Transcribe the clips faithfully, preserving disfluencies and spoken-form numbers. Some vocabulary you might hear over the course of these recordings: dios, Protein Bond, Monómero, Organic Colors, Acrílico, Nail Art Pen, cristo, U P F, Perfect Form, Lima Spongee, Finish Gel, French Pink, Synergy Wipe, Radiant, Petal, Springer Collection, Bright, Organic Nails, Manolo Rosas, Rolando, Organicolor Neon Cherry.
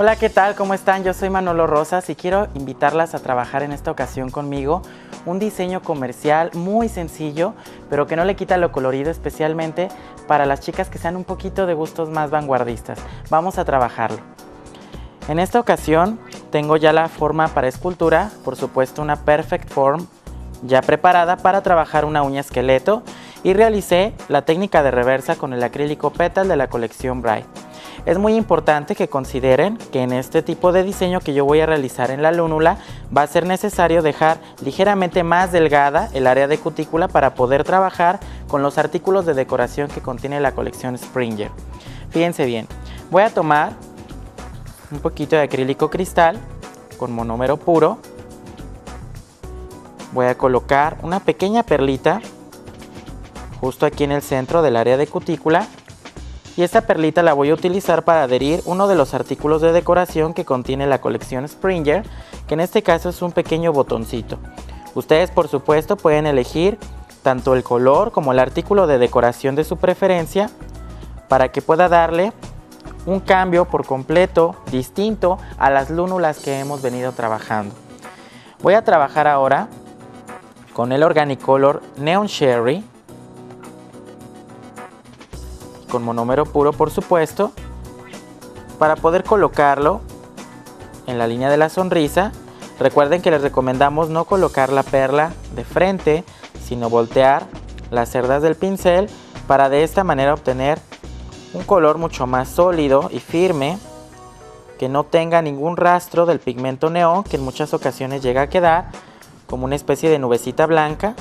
Hola, ¿qué tal? ¿Cómo están? Yo soy Manolo Rosas y quiero invitarlas a trabajar en esta ocasión conmigo un diseño comercial muy sencillo, pero que no le quita lo colorido, especialmente para las chicas que sean un poquito de gustos más vanguardistas. Vamos a trabajarlo. En esta ocasión tengo ya la forma para escultura, por supuesto una Perfect Form ya preparada para trabajar una uña esqueleto, y realicé la técnica de reversa con el acrílico Petal de la colección Bright. Es muy importante que consideren que en este tipo de diseño que yo voy a realizar en la lúnula va a ser necesario dejar ligeramente más delgada el área de cutícula para poder trabajar con los artículos de decoración que contiene la colección Springer. Fíjense bien, voy a tomar un poquito de acrílico cristal con monómero puro. Voy a colocar una pequeña perlita justo aquí en el centro del área de cutícula. Y esta perlita la voy a utilizar para adherir uno de los artículos de decoración que contiene la colección Springer, que en este caso es un pequeño botoncito. Ustedes, por supuesto, pueden elegir tanto el color como el artículo de decoración de su preferencia para que pueda darle un cambio por completo distinto a las lúnulas que hemos venido trabajando. Voy a trabajar ahora con el Organicolor Neon Cherry, con monómero puro, por supuesto, para poder colocarlo en la línea de la sonrisa. Recuerden que les recomendamos no colocar la perla de frente, sino voltear las cerdas del pincel para de esta manera obtener un color mucho más sólido y firme, que no tenga ningún rastro del pigmento neón, que en muchas ocasiones llega a quedar como una especie de nubecita blanca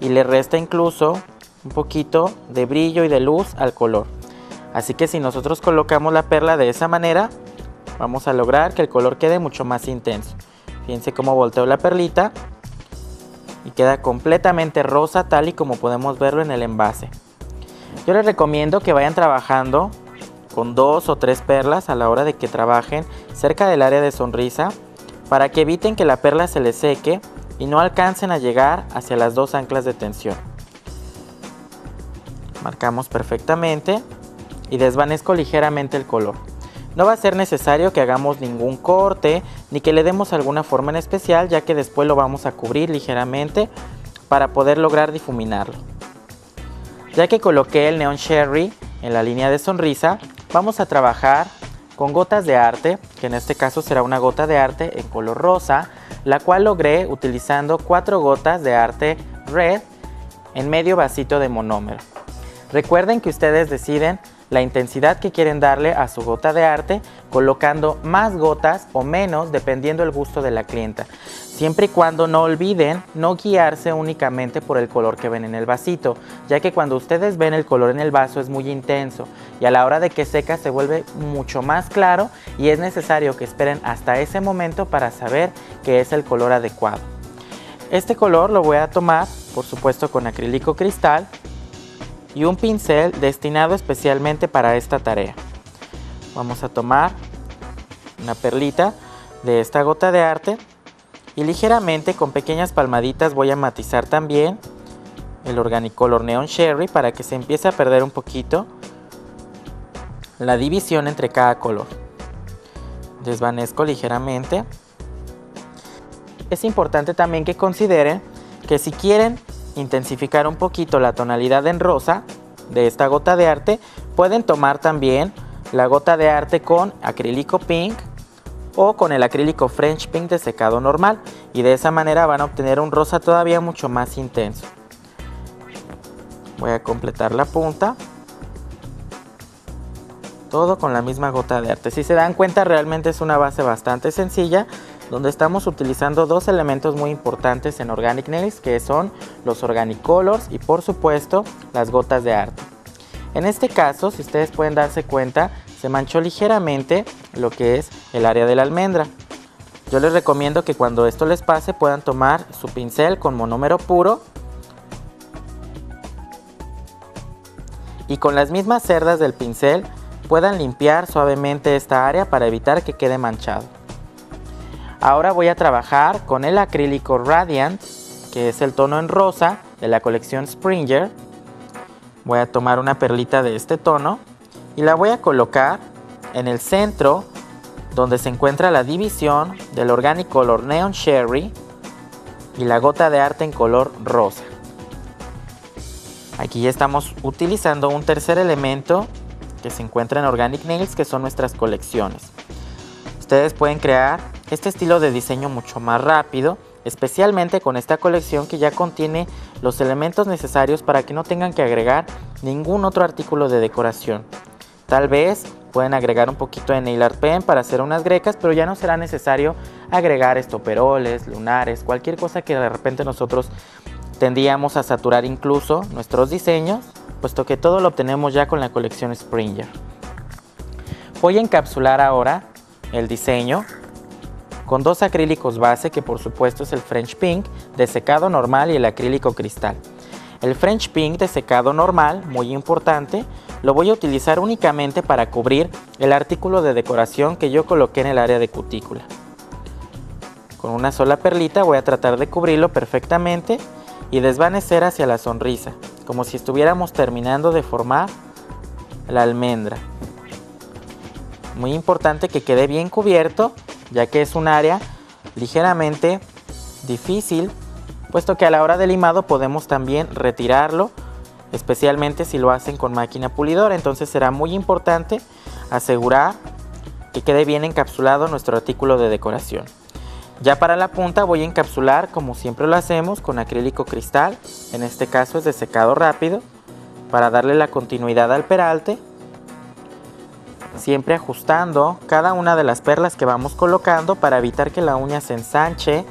y le resta incluso un poquito de brillo y de luz al color. Así que si nosotros colocamos la perla de esa manera, vamos a lograr que el color quede mucho más intenso. Fíjense cómo volteo la perlita y queda completamente rosa, tal y como podemos verlo en el envase. Yo les recomiendo que vayan trabajando con dos o tres perlas a la hora de que trabajen cerca del área de sonrisa, para que eviten que la perla se les seque y no alcancen a llegar hacia las dos anclas de tensión. Marcamos perfectamente y desvanezco ligeramente el color. No va a ser necesario que hagamos ningún corte ni que le demos alguna forma en especial, ya que después lo vamos a cubrir ligeramente para poder lograr difuminarlo. Ya que coloqué el Neon Cherry en la línea de sonrisa, vamos a trabajar con gotas de arte, que en este caso será una gota de arte en color rosa, la cual logré utilizando cuatro gotas de arte red en medio vasito de monómero. Recuerden que ustedes deciden la intensidad que quieren darle a su gota de arte, colocando más gotas o menos dependiendo el gusto de la clienta. Siempre y cuando no olviden no guiarse únicamente por el color que ven en el vasito, ya que cuando ustedes ven el color en el vaso es muy intenso y a la hora de que seca se vuelve mucho más claro, y es necesario que esperen hasta ese momento para saber que es el color adecuado. Este color lo voy a tomar, por supuesto, con acrílico cristal y un pincel destinado especialmente para esta tarea. Vamos a tomar una perlita de esta gota de arte y ligeramente con pequeñas palmaditas voy a matizar también el Organicolor Neon Cherry para que se empiece a perder un poquito la división entre cada color. Desvanezco ligeramente. Es importante también que consideren que si quieren intensificar un poquito la tonalidad en rosa de esta gota de arte, pueden tomar también la gota de arte con acrílico pink o con el acrílico French Pink de secado normal, y de esa manera van a obtener un rosa todavía mucho más intenso. Voy a completar la punta, todo con la misma gota de arte. Si se dan cuenta, realmente es una base bastante sencilla, donde estamos utilizando dos elementos muy importantes en Organic Nails, que son los Organic Colors y, por supuesto, las gotas de arte. En este caso, si ustedes pueden darse cuenta, se manchó ligeramente lo que es el área de la almendra. Yo les recomiendo que cuando esto les pase puedan tomar su pincel con monómero puro y con las mismas cerdas del pincel puedan limpiar suavemente esta área para evitar que quede manchado. Ahora voy a trabajar con el acrílico Radiant, que es el tono en rosa de la colección Springer. Voy a tomar una perlita de este tono y la voy a colocar en el centro donde se encuentra la división del Organicolor Neon Cherry y la gota de arte en color rosa. Aquí ya estamos utilizando un tercer elemento que se encuentra en Organic Nails, que son nuestras colecciones. Ustedes pueden crear este estilo de diseño mucho más rápido, especialmente con esta colección que ya contiene los elementos necesarios para que no tengan que agregar ningún otro artículo de decoración. Tal vez pueden agregar un poquito de Nail Art Pen para hacer unas grecas, pero ya no será necesario agregar estoperoles, lunares, cualquier cosa que de repente nosotros tendíamos a saturar incluso nuestros diseños, puesto que todo lo obtenemos ya con la colección Springer. Voy a encapsular ahora el diseño con dos acrílicos base, que por supuesto es el French Pink de secado normal y el acrílico cristal. El French Pink de secado normal, muy importante, lo voy a utilizar únicamente para cubrir el artículo de decoración que yo coloqué en el área de cutícula. Con una sola perlita voy a tratar de cubrirlo perfectamente y desvanecer hacia la sonrisa, como si estuviéramos terminando de formar la almendra. Muy importante que quede bien cubierto, ya que es un área ligeramente difícil, puesto que a la hora de limado podemos también retirarlo, especialmente si lo hacen con máquina pulidora. Entonces será muy importante asegurar que quede bien encapsulado nuestro artículo de decoración. Ya para la punta voy a encapsular, como siempre lo hacemos, con acrílico cristal, en este caso es de secado rápido, para darle la continuidad al peralte, siempre ajustando cada una de las perlas que vamos colocando para evitar que la uña se ensanche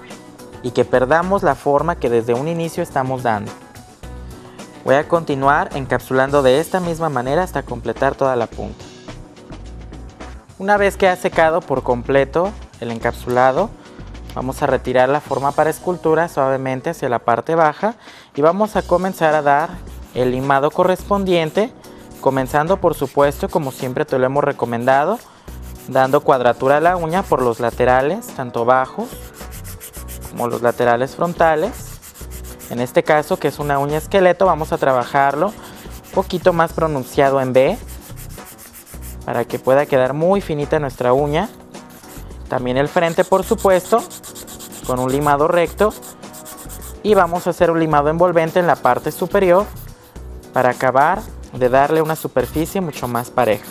y que perdamos la forma que desde un inicio estamos dando. Voy a continuar encapsulando de esta misma manera hasta completar toda la punta. Una vez que ha secado por completo el encapsulado, vamos a retirar la forma para escultura suavemente hacia la parte baja y vamos a comenzar a dar el limado correspondiente, comenzando por supuesto, como siempre te lo hemos recomendado, dando cuadratura a la uña por los laterales, tanto bajos como los laterales frontales. En este caso, que es una uña esqueleto, vamos a trabajarlo un poquito más pronunciado en B para que pueda quedar muy finita nuestra uña. También el frente, por supuesto, con un limado recto, y vamos a hacer un limado envolvente en la parte superior para acabar de darle una superficie mucho más pareja.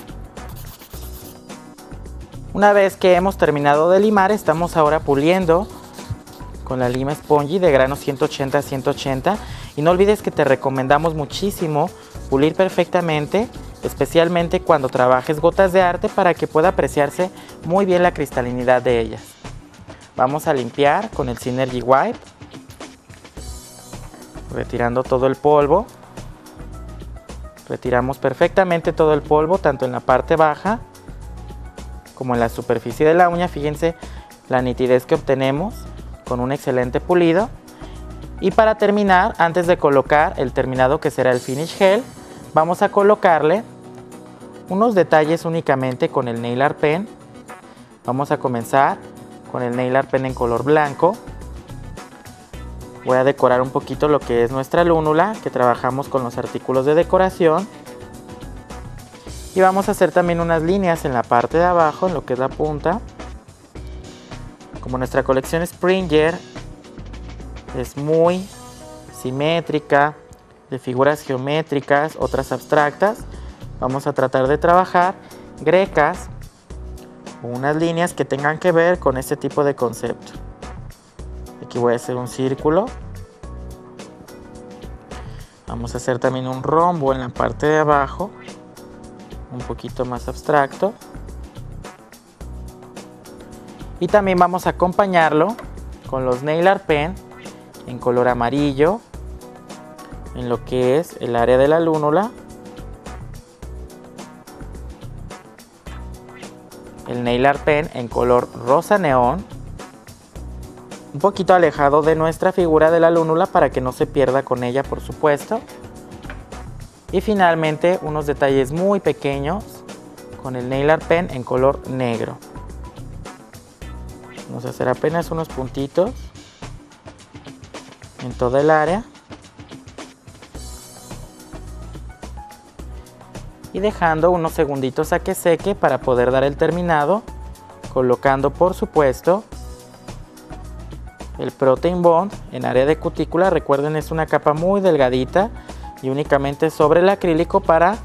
Una vez que hemos terminado de limar, estamos ahora puliendo con la lima Spongy de grano ciento ochenta a ciento ochenta, y no olvides que te recomendamos muchísimo pulir perfectamente, especialmente cuando trabajes gotas de arte, para que pueda apreciarse muy bien la cristalinidad de ellas. Vamos a limpiar con el Synergy Wipe, retirando todo el polvo. Retiramos perfectamente todo el polvo, tanto en la parte baja como en la superficie de la uña. Fíjense la nitidez que obtenemos con un excelente pulido. Y para terminar, antes de colocar el terminado que será el Finish Gel, vamos a colocarle unos detalles únicamente con el Nail Art Pen. Vamos a comenzar con el Nail Art Pen en color blanco. Voy a decorar un poquito lo que es nuestra lúnula, que trabajamos con los artículos de decoración. Y vamos a hacer también unas líneas en la parte de abajo, en lo que es la punta. Como nuestra colección Springer es muy simétrica, de figuras geométricas, otras abstractas, vamos a tratar de trabajar grecas o unas líneas que tengan que ver con este tipo de concepto. Aquí voy a hacer un círculo. Vamos a hacer también un rombo en la parte de abajo, un poquito más abstracto. Y también vamos a acompañarlo con los Nail Art Pen en color amarillo, en lo que es el área de la lúnula. El Nail Art Pen en color rosa neón, un poquito alejado de nuestra figura de la lúnula para que no se pierda con ella, por supuesto. Y finalmente unos detalles muy pequeños con el Nail Art Pen en color negro. Vamos a hacer apenas unos puntitos en toda el área. Y dejando unos segunditos a que seque para poder dar el terminado colocando por supuesto el Protein Bond en área de cutícula. Recuerden, es una capa muy delgadita y únicamente sobre el acrílico para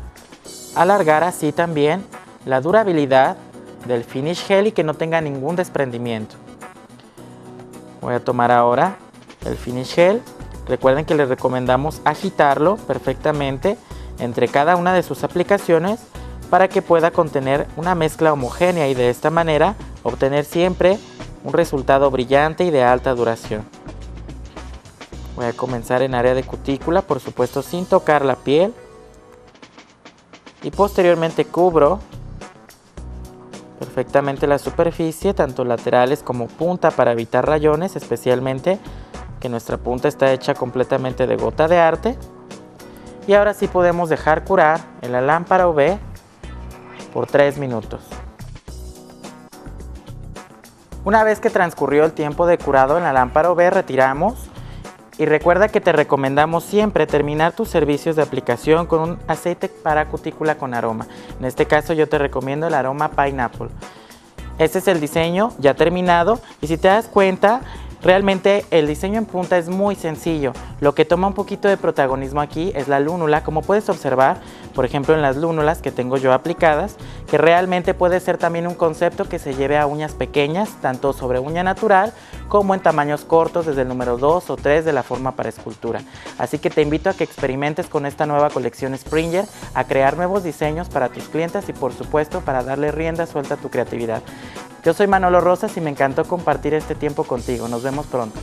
alargar así también la durabilidad del Finish Gel y que no tenga ningún desprendimiento. Voy a tomar ahora el Finish Gel. Recuerden que les recomendamos agitarlo perfectamente entre cada una de sus aplicaciones para que pueda contener una mezcla homogénea y de esta manera obtener siempre un resultado brillante y de alta duración. Voy a comenzar en área de cutícula, por supuesto sin tocar la piel, y posteriormente cubro perfectamente la superficie, tanto laterales como punta, para evitar rayones, especialmente que nuestra punta está hecha completamente de gota de arte. Y ahora sí podemos dejar curar en la lámpara U V por tres minutos. Una vez que transcurrió el tiempo de curado en la lámpara U V, retiramos. Y recuerda que te recomendamos siempre terminar tus servicios de aplicación con un aceite para cutícula con aroma. En este caso yo te recomiendo el aroma Pineapple. Este es el diseño ya terminado y si te das cuenta, realmente el diseño en punta es muy sencillo. Lo que toma un poquito de protagonismo aquí es la lúnula, como puedes observar, por ejemplo en las lúnulas que tengo yo aplicadas, que realmente puede ser también un concepto que se lleve a uñas pequeñas, tanto sobre uña natural como en tamaños cortos desde el número dos o tres de la forma para escultura. Así que te invito a que experimentes con esta nueva colección Springer, a crear nuevos diseños para tus clientes y por supuesto para darle rienda suelta a tu creatividad. Yo soy Manolo Rosas y me encantó compartir este tiempo contigo. Nos vemos pronto.